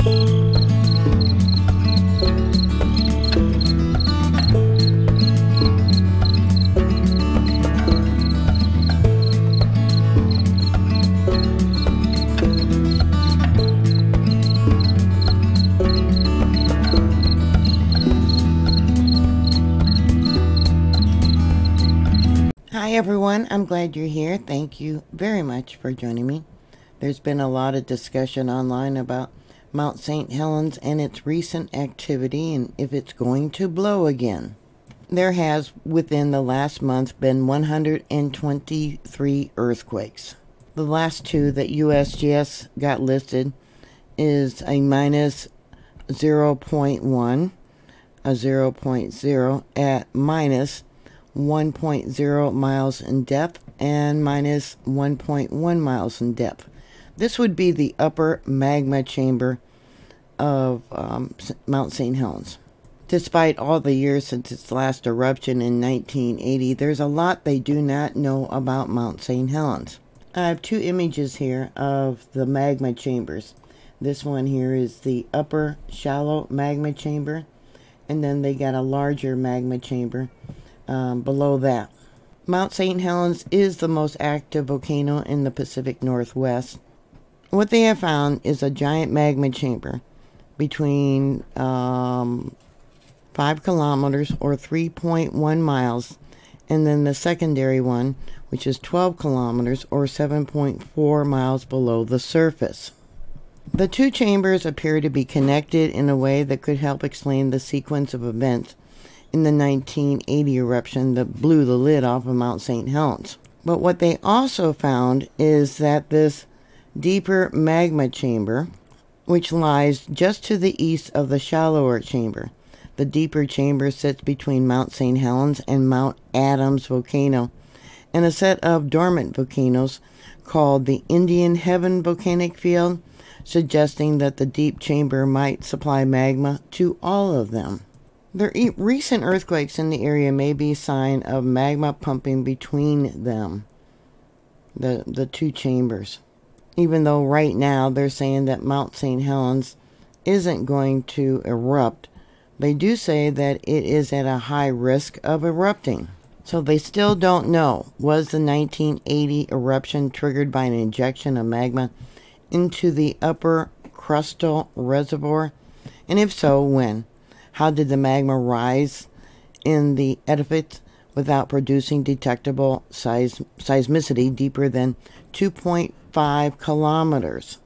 Hi everyone, I'm glad you're here. Thank you very much for joining me. There's been a lot of discussion online about Mount St. Helens and its recent activity and if it's going to blow again. There has, within the last month, been 123 earthquakes. The last two that USGS got listed is a minus 0.1, a 0.0 at minus 1.0 miles in depth and minus 1.1 miles in depth. This would be the upper magma chamber of Mount St. Helens. Despite all the years since its last eruption in 1980, there's a lot they do not know about Mount St. Helens. I have two images here of the magma chambers. This one here is the upper shallow magma chamber, and then they got a larger magma chamber below that. Mount St. Helens is the most active volcano in the Pacific Northwest. What they have found is a giant magma chamber between 5 kilometers or 3.1 miles, and then the secondary one, which is 12 kilometers or 7.4 miles below the surface. The two chambers appear to be connected in a way that could help explain the sequence of events in the 1980 eruption that blew the lid off of Mount St. Helens. But what they also found is that this deeper magma chamber, which lies just to the east of the shallower chamber, the deeper chamber sits between Mount St. Helens and Mount Adams volcano, and a set of dormant volcanoes called the Indian Heaven Volcanic Field, suggesting that the deep chamber might supply magma to all of them. The recent earthquakes in the area may be a sign of magma pumping between them, the two chambers. Even though right now they're saying that Mount St. Helens isn't going to erupt, they do say that it is at a high risk of erupting. So they still don't know, was the 1980 eruption triggered by an injection of magma into the upper crustal reservoir? And if so, when? How did the magma rise in the edifice without producing detectable seismicity deeper than 2.5 kilometers?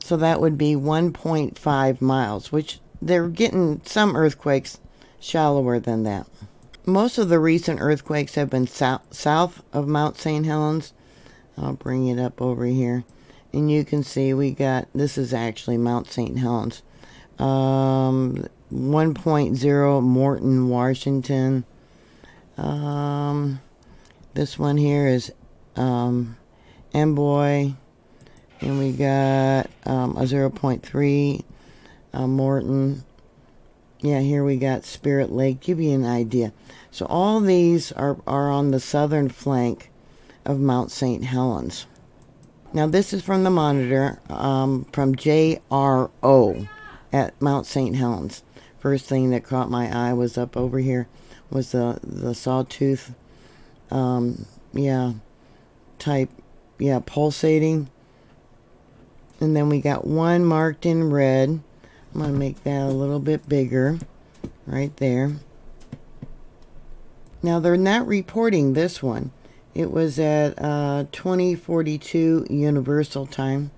So that would be 1.5 miles, which they're getting some earthquakes shallower than that. Most of the recent earthquakes have been south of Mount St. Helens. I'll bring it up over here. And you can see we got, this is actually Mount St. Helens. 1.0 Morton, Washington. This one here is Amboy, and we got a 0.3 Morton. Yeah, here we got Spirit Lake. Give you an idea. So all these are on the southern flank of Mount St. Helens. Now this is from the monitor from JRO at Mount St. Helens. First thing that caught my eye was up over here was the sawtooth, pulsating. And then we got one marked in red. I'm going to make that a little bit bigger right there. Now they're not reporting this one. It was at 2042 Universal Time,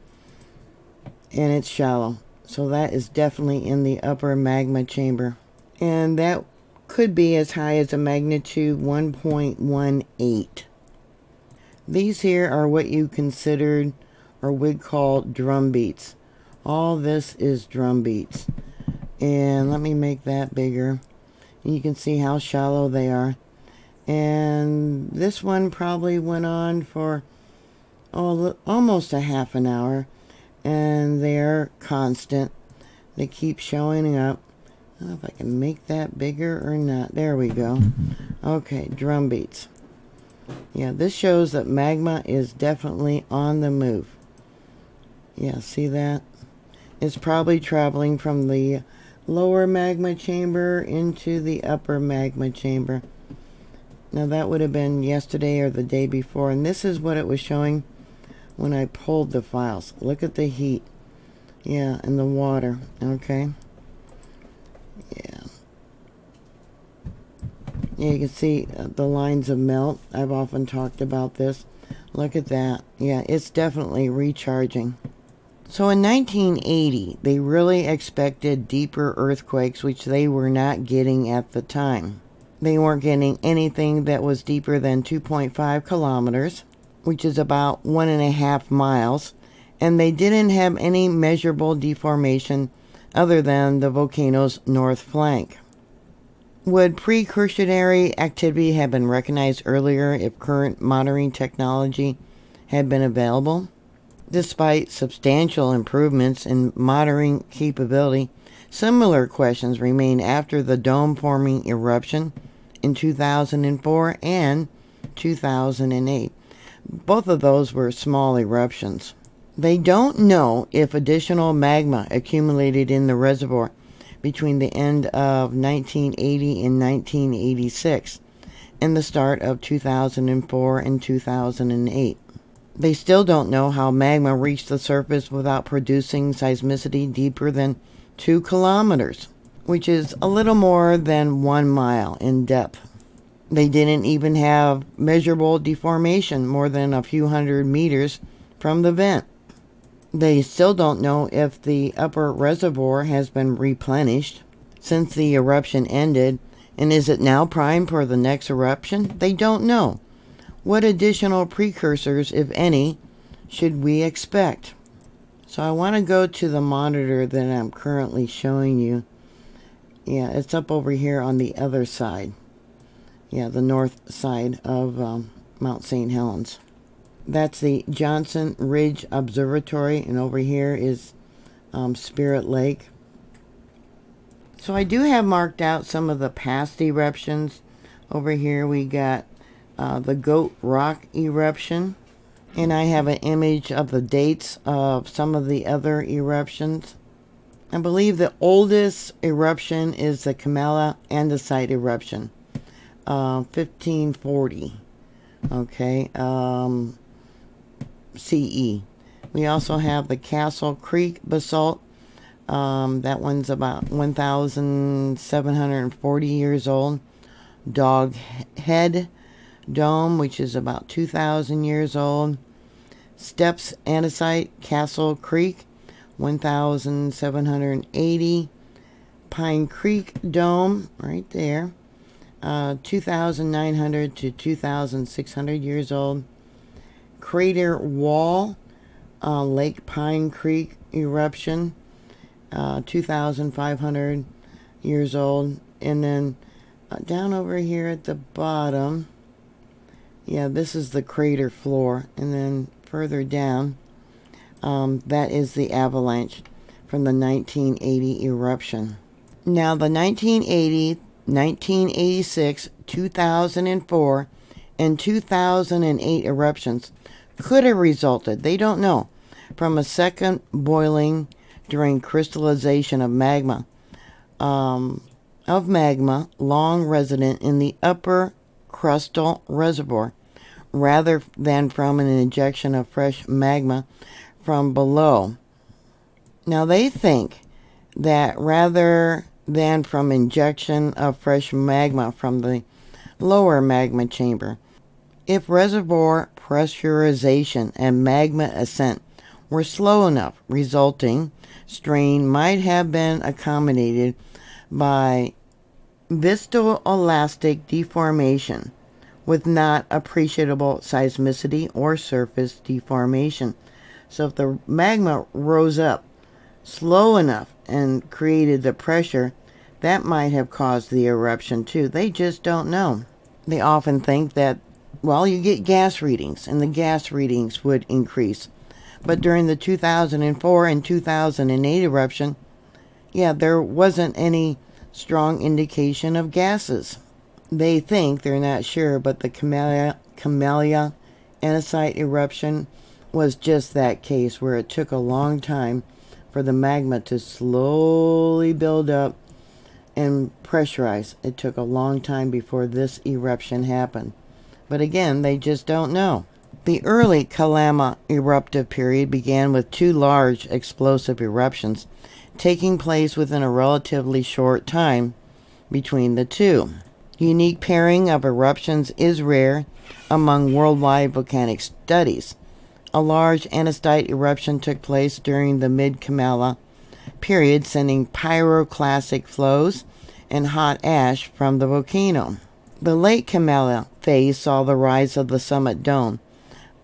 and it's shallow. So that is definitely in the upper magma chamber. And that could be as high as a magnitude 1.18. These here are what you considered or would call drum beats. All this is drum beats. And let me make that bigger. And you can see how shallow they are. And this one probably went on for almost a half an hour. And they're constant. They keep showing up. I don't know if I can make that bigger or not. There we go. Okay, drum beats. Yeah, this shows that magma is definitely on the move. Yeah, see that? is probably traveling from the lower magma chamber into the upper magma chamber. Now that would have been yesterday or the day before, and this is what it was showing when I pulled the files. Look at the heat. Yeah, and the water. Okay. Yeah. Yeah, you can see the lines of melt. I've often talked about this. Look at that. Yeah, it's definitely recharging. So in 1980, they really expected deeper earthquakes, which they were not getting at the time. They weren't getting anything that was deeper than 2.5 kilometers, which is about 1.5 miles. And they didn't have any measurable deformation other than the volcano's north flank. Would precautionary activity have been recognized earlier if current monitoring technology had been available? Despite substantial improvements in monitoring capability, similar questions remain after the dome-forming eruption in 2004 and 2008. Both of those were small eruptions. They don't know if additional magma accumulated in the reservoir between the end of 1980 and 1986 and the start of 2004 and 2008. They still don't know how magma reached the surface without producing seismicity deeper than 2 kilometers, which is a little more than 1 mile in depth. They didn't even have measurable deformation more than a few hundred meters from the vent. They still don't know if the upper reservoir has been replenished since the eruption ended, and is it now prime for the next eruption? They don't know. What additional precursors, if any, should we expect? So I want to go to the monitor that I'm currently showing you. Yeah, it's up over here on the other side. Yeah, the north side of Mount St. Helens. That's the Johnson Ridge Observatory, and over here is Spirit Lake. So I do have marked out some of the past eruptions. Over here we got the Goat Rock eruption, and I have an image of the dates of some of the other eruptions. I believe the oldest eruption is the Kalama Andesite eruption, 1540, okay, CE. We also have the Castle Creek Basalt. That one's about 1,740 years old. Dog Head Dome, which is about 2,000 years old. Steps Andesite, Castle Creek, 1,780. Pine Creek Dome, right there, 2,900 to 2,600 years old. Crater Wall, Lake Pine Creek eruption, 2,500 years old. And then down over here at the bottom, yeah, this is the crater floor, and then further down, that is the avalanche from the 1980 eruption. Now, the 1980, 1986, 2004, and 2008 eruptions could have resulted, they don't know, from a second boiling during crystallization of magma long resident in the upper crustal reservoir, rather than from an injection of fresh magma from below. Now they think that rather than from injection of fresh magma from the lower magma chamber, if reservoir pressurization and magma ascent were slow enough, resulting strain might have been accommodated by viscoelastic deformation with not appreciable seismicity or surface deformation. So if the magma rose up slow enough and created the pressure, that might have caused the eruption too. They just don't know. They often think that, well, you get gas readings and the gas readings would increase. But during the 2004 and 2008 eruption, yeah, there wasn't any strong indication of gases. They think, they're not sure, but the Kalama Andesite eruption was just that case where it took a long time for the magma to slowly build up and pressurize. It took a long time before this eruption happened. But again, they just don't know. The early Kalama Eruptive Period began with two large explosive eruptions taking place within a relatively short time between the two. Unique pairing of eruptions is rare among worldwide volcanic studies. A large andesite eruption took place during the mid-Kalama period, sending pyroclastic flows and hot ash from the volcano. The late Kalama phase saw the rise of the summit dome,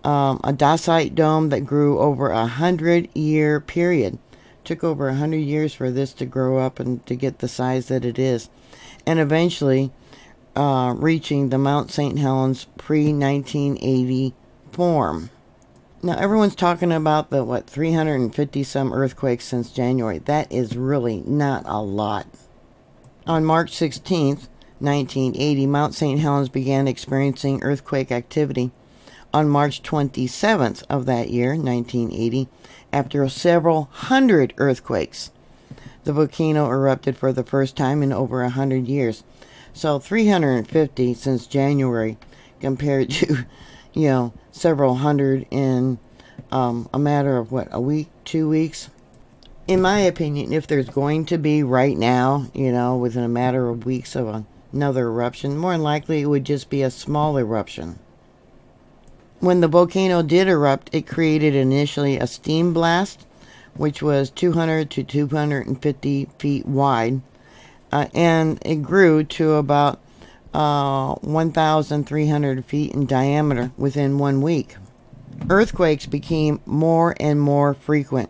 a andesite dome that grew over a 100-year period. Took over 100 years for this to grow up and to get the size that it is, and eventually reaching the Mount St. Helens pre-1980 form. Now everyone's talking about the, what, 350 some earthquakes since January. That is really not a lot. On March 16th, 1980, Mount St. Helens began experiencing earthquake activity. On March 27th of that year, 1980, after several hundred earthquakes, the volcano erupted for the first time in over 100 years. So 350 since January compared to, you know, several hundred in a matter of, what, a week, 2 weeks? In my opinion, if there's going to be right now, you know, within a matter of weeks of another eruption, more than likely it would just be a small eruption. When the volcano did erupt, it created initially a steam blast, which was 200 to 250 feet wide, and it grew to about 1,300 feet in diameter within 1 week. Earthquakes became more and more frequent,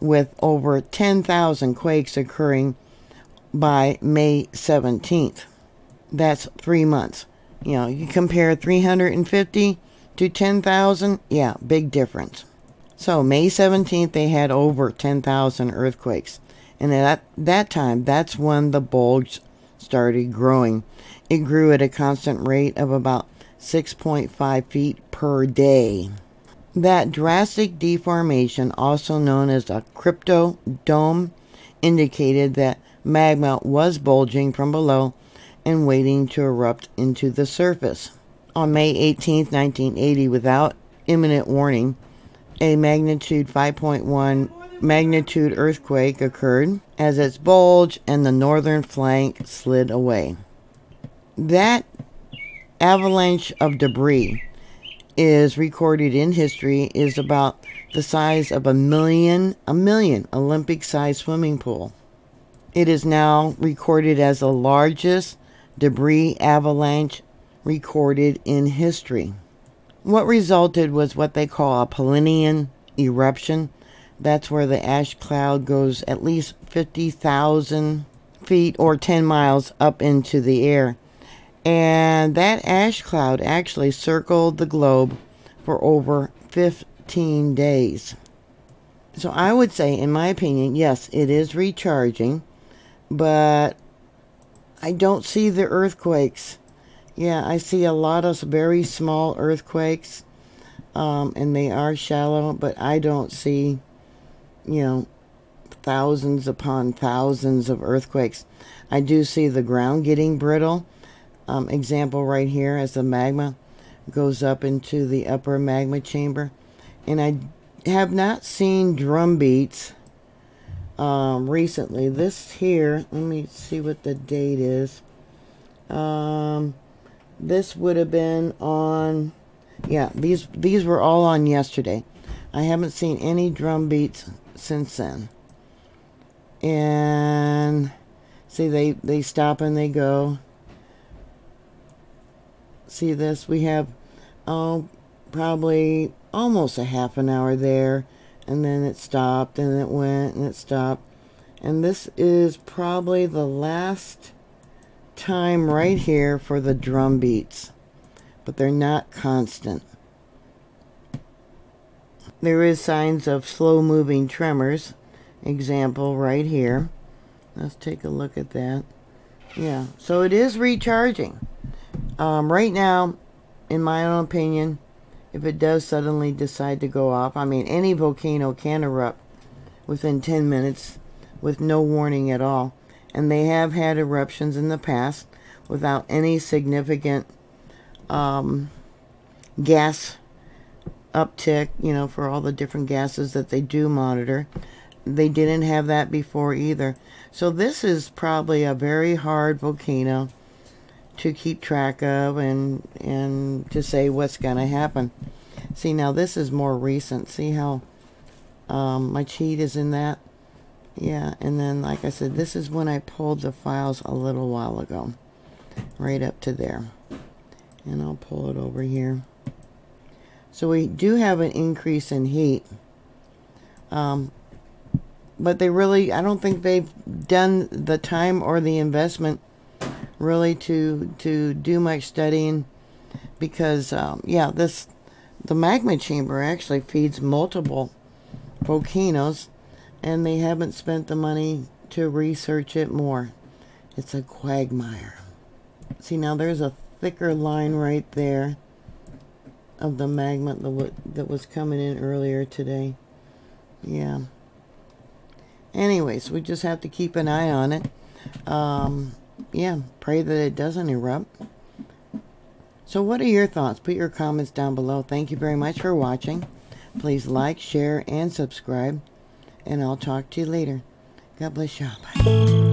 with over 10,000 quakes occurring by May 17th. That's 3 months. You know, you compare 350 to 10,000, yeah, big difference. So May 17th, they had over 10,000 earthquakes. And at that time, that's when the bulge started growing. It grew at a constant rate of about 6.5 feet per day. That drastic deformation, also known as a cryptodome, indicated that magma was bulging from below and waiting to erupt into the surface. On May 18, 1980, without imminent warning, a magnitude 5.1 magnitude earthquake occurred as its bulge and the northern flank slid away. That avalanche of debris is recorded in history, is about the size of a million Olympic-sized swimming pool. It is now recorded as the largest debris avalanche recorded in history. What resulted was what they call a Plinian eruption. That's where the ash cloud goes at least 50,000 feet or 10 miles up into the air. And that ash cloud actually circled the globe for over 15 days. So I would say, in my opinion, yes, it is recharging, but I don't see the earthquakes. Yeah, I see a lot of very small earthquakes, and they are shallow, but I don't see, you know, thousands upon thousands of earthquakes. I do see the ground getting brittle. Example right here, as the magma goes up into the upper magma chamber. And I have not seen drum beats recently. This here, let me see what the date is. This would have been on, yeah, these were all on yesterday. I haven't seen any drum beats since then. And see, they stop and they go. See this? We have, oh, probably almost a half an hour there. And then it stopped and it went and it stopped. And this is probably the last time right here for the drum beats, but they're not constant. There is signs of slow moving tremors, example right here. Let's take a look at that. Yeah, so it is recharging. Right now, in my own opinion, if it does suddenly decide to go off, I mean, any volcano can erupt, within 10 minutes with no warning at all, and they have had eruptions in the past without any significant gas uptick, you know, for all the different gases that they do monitor. They didn't have that before either. So this is probably a very hard volcano to keep track of and to say what's going to happen. See, now this is more recent. See how my cheat is in that? Yeah, and then like I said, this is when I pulled the files a little while ago. Right up to there. And I'll pull it over here. So we do have an increase in heat. But they really, I don't think they've done the time or the investment really to do much studying, because yeah, the magma chamber actually feeds multiple volcanoes, and they haven't spent the money to research it more. It's a quagmire. See, now there's a thicker line right there of the magma that was coming in earlier today. Yeah. Anyways, we just have to keep an eye on it. Yeah, pray that it doesn't erupt. So what are your thoughts? Put your comments down below. Thank you very much for watching. Please like, share, and subscribe. And I'll talk to you later. God bless y'all. Bye.